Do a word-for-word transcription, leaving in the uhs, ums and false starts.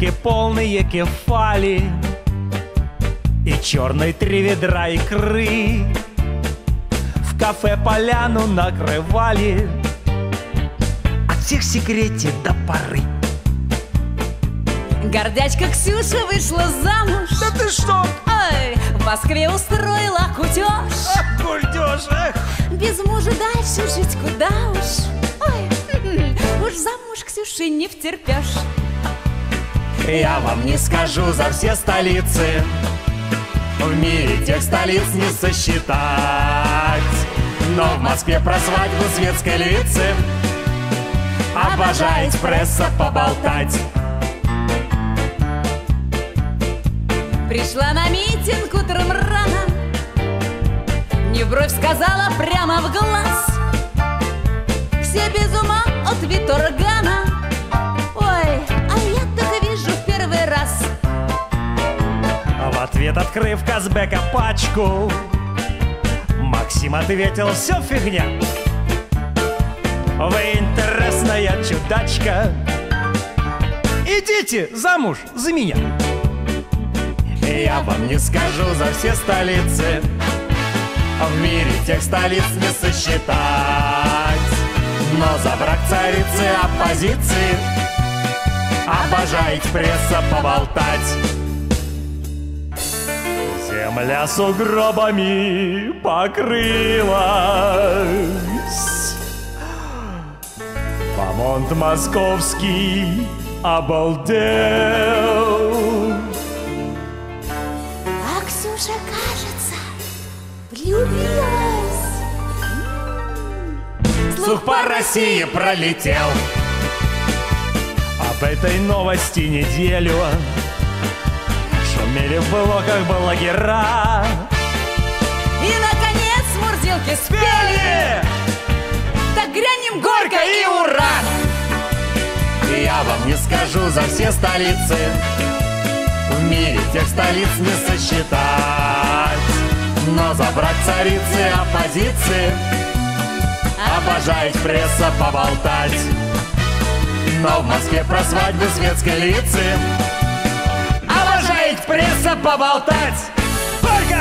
тарелки полные кефали и черной три ведра икры. В кафе поляну накрывали, от всех в секрете до поры. Гордячка Ксюша вышла замуж. Да ты что? Ой, в Москве устроила кутеж. Ах, культеж, эх. Без мужа дальше жить куда уж. Ой, уж замуж Ксюши не втерпешь. Я вам не скажу за все столицы, в мире тех столиц не сосчитать. Но в Москве про свадьбу светской львицы обожает пресса поболтать. Пришла на митинг утром рано, не бровь сказала прямо в глаз. Все без ума от Виторгана. Ой, а я так вижу в первый раз. В ответ, открыв Казбека пачку, Максим ответил: все фигня. Вы интересная чудачка, идите замуж за меня. Я вам не скажу за все столицы, в мире тех столиц не сосчитать. Но за брак царицы оппозиции обожает пресса поболтать. Земля сугробами покрылась, помонт московский обалдел. Ксюша, кажется, влюбилась. Слух по России пролетел об этой новости неделю. Шумели в блоках блогера. И, наконец, Мурзилки спели. Так грянем горько и ура! Я вам не скажу за все столицы, в мире тех столиц не сосчитать. Но за брак царицы оппозиции обожает пресса поболтать. Но в Москве про свадьбу светской львицы обожает пресса поболтать. Только!